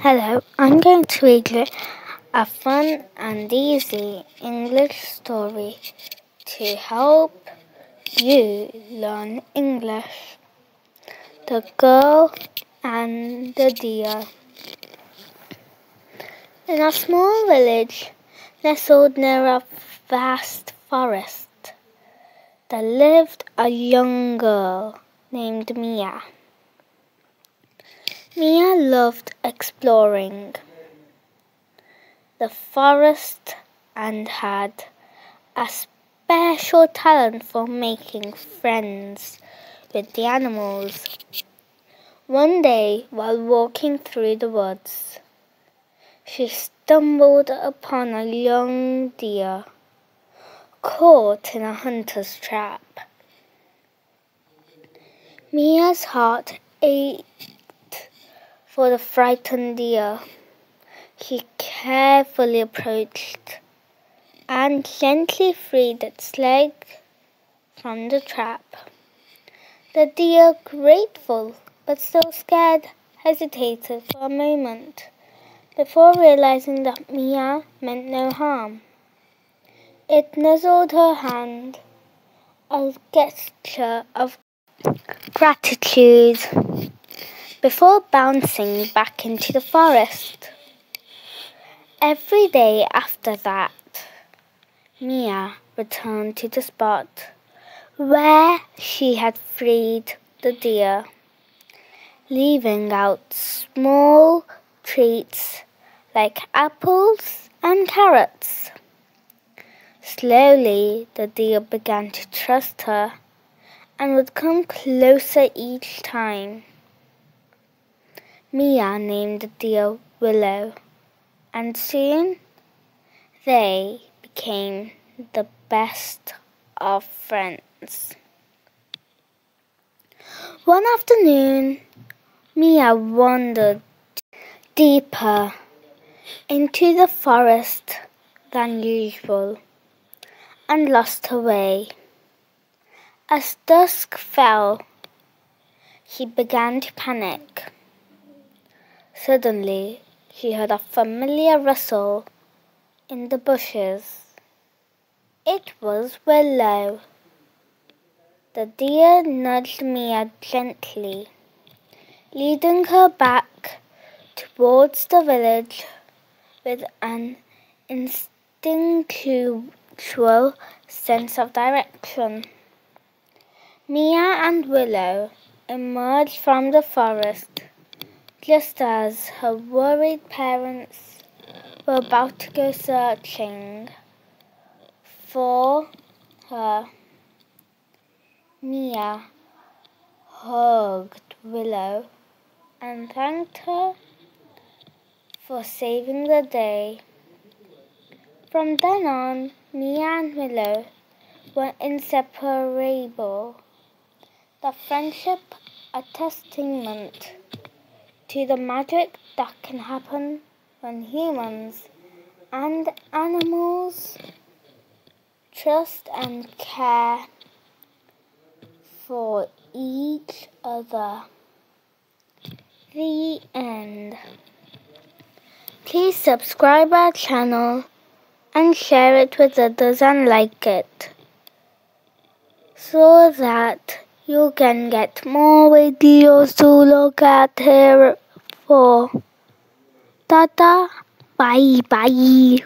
Hello, I'm going to read a fun and easy English story to help you learn English. The Girl and the Deer. In a small village nestled near a vast forest, there lived a young girl named Mia. Mia loved exploring the forest and had a special talent for making friends with the animals. One day, while walking through the woods, she stumbled upon a young deer caught in a hunter's trap. Mia's heart ached for the frightened deer. She carefully approached and gently freed its leg from the trap. The deer, grateful but still scared, hesitated for a moment before realizing that Mia meant no harm. It nuzzled her hand, a gesture of gratitude, before bouncing back into the forest. Every day after that, Mia returned to the spot where she had freed the deer, leaving out small treats like apples and carrots. Slowly, the deer began to trust her and would come closer each time. Mia named the deer Willow, and soon they became the best of friends. One afternoon, Mia wandered deeper into the forest than usual and lost her way. As dusk fell, she began to panic. Suddenly, she heard a familiar rustle in the bushes. It was Willow. The deer nudged Mia gently, leading her back towards the village with an instinctual sense of direction. Mia and Willow emerged from the forest just as her worried parents were about to go searching for her. Mia hugged Willow and thanked her for saving the day. From then on, Mia and Willow were inseparable, the friendship a testament to the magic that can happen when humans and animals trust and care for each other. The end. Please subscribe our channel and share it with others and like it so that you can get more videos to look at here for. Tata, bye bye.